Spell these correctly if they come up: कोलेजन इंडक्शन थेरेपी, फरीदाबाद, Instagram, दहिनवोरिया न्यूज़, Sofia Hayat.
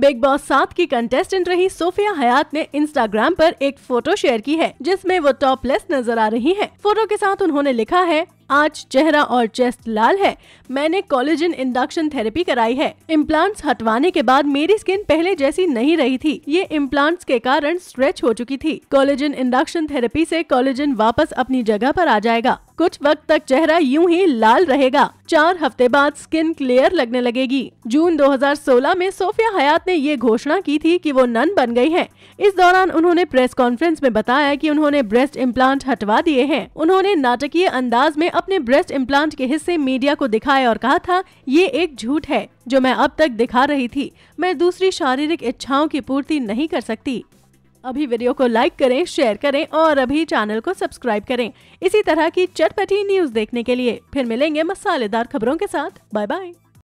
Big boss 7 की contestant रही Sophia हयात ने इंस्टाग्राम पर एक फोटो शेयर की है जिसमें वो टॉपलेस नजर आ रही हैं। फोटो के साथ उन्होंने लिखा है, आज चेहरा और चेस्ट लाल है, मैंने कोलेजन इंडक्शन थेरेपी कराई है। इम्प्लांट्स हटवाने के बाद मेरी स्किन पहले जैसी नहीं रही थी, ये इम्प्लांट्स के कारण स्ट्रेच हो चुकी थी। कोलेजन इंडक्शन थेरेपी से कोलेजन वापस अपनी जगह पर आ जाएगा। कुछ वक्त तक चेहरा यूं ही लाल रहेगा, 4 हफ्ते बाद स्किन क्लियर लगने लगेगी। जून 2016 में सोफिया हयात ने ये घोषणा की थी कि वो नन बन गई हैं। इस दौरान उन्होंने प्रेस कॉन्फ्रेंस में बताया कि उन्होंने ब्रेस्ट इम्प्लांट हटवा दिए हैं। उन्होंने नाटकीय अंदाज में अपने ब्रेस्ट इम्प्लांट के हिस्से मीडिया को दिखाए और कहा था, ये एक झूठ है जो मैं अब तक दिखा रही थी, मैं दूसरी शारीरिक इच्छाओं की पूर्ति नहीं कर सकती। अभी वीडियो को लाइक करें, शेयर करें और अभी चैनल को सब्सक्राइब करें। इसी तरह की चटपटी न्यूज़ देखने के लिए फिर मिलेंगे मसालेदार खबरों के साथ। Bye bye.